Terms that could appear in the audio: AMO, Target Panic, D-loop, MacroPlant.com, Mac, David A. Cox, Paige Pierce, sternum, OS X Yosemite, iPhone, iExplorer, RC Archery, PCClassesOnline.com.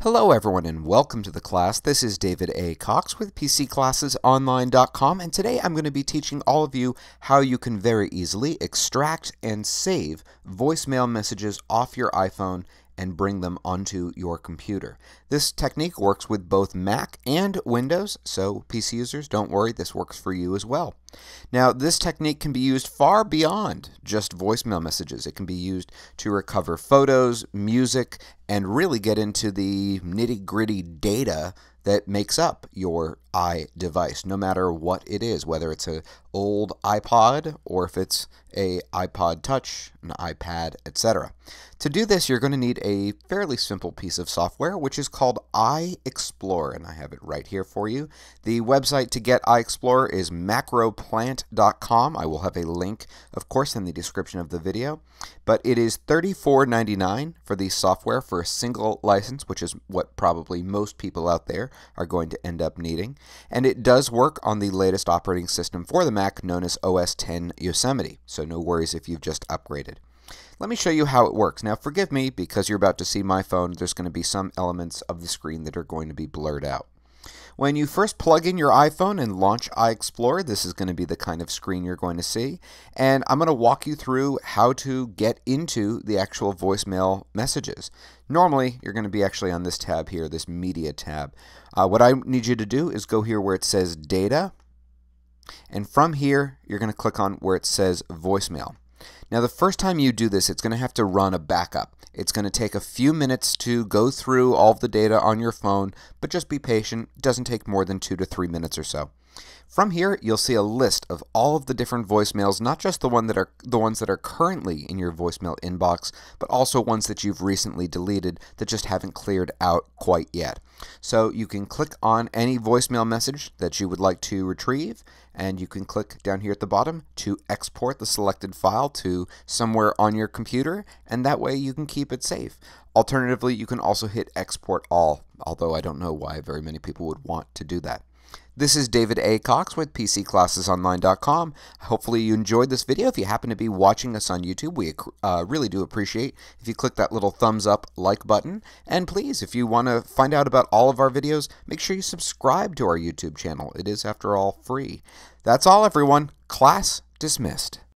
Hello everyone and welcome to the class. This is David A. Cox with PCClassesOnline.com, and today I'm going to be teaching all of you how you can very easily extract and save voicemail messages off your iPhone and bring them onto your computer. This technique works with both Mac and Windows, so PC users, don't worry, this works for you as well. Now, this technique can be used far beyond just voicemail messages. It can be used to recover photos, music, and really get into the nitty-gritty data that makes up your iDevice, no matter what it is, whether it's an old iPod or if it's an iPod Touch, an iPad, etc. To do this, you're going to need a fairly simple piece of software, which is called iExplorer, and I have it right here for you. The website to get iExplorer is MacroPlant.com. I will have a link, of course, in the description of the video, but it is $34.99 for the software for a single license, which is what probably most people out there are going to end up needing, and it does work on the latest operating system for the Mac known as OS X Yosemite, so no worries if you've just upgraded. Let me show you how it works. Now forgive me, because you're about to see my phone, there's going to be some elements of the screen that are going to be blurred out. When you first plug in your iPhone and launch iExplorer, this is going to be the kind of screen you're going to see. And I'm going to walk you through how to get into the actual voicemail messages. Normally, you're going to be actually on this tab here, this media tab. What I need you to do is go here where it says data. And from here, you're going to click on where it says voicemail. Now, the first time you do this, it's going to have to run a backup. It's going to take a few minutes to go through all of the data on your phone, but just be patient. It doesn't take more than 2 to 3 minutes or so. From here, you'll see a list of all of the different voicemails, not just the ones that are currently in your voicemail inbox, but also ones that you've recently deleted that just haven't cleared out quite yet. So you can click on any voicemail message that you would like to retrieve, and you can click down here at the bottom to export the selected file to somewhere on your computer, and that way you can keep it safe. Alternatively, you can also hit export all, although I don't know why very many people would want to do that. This is David A. Cox with PCClassesOnline.com. Hopefully you enjoyed this video. If you happen to be watching us on YouTube, we really do appreciate if you click that little thumbs up like button. And please, if you want to find out about all of our videos, make sure you subscribe to our YouTube channel. It is, after all, free. That's all, everyone. Class dismissed.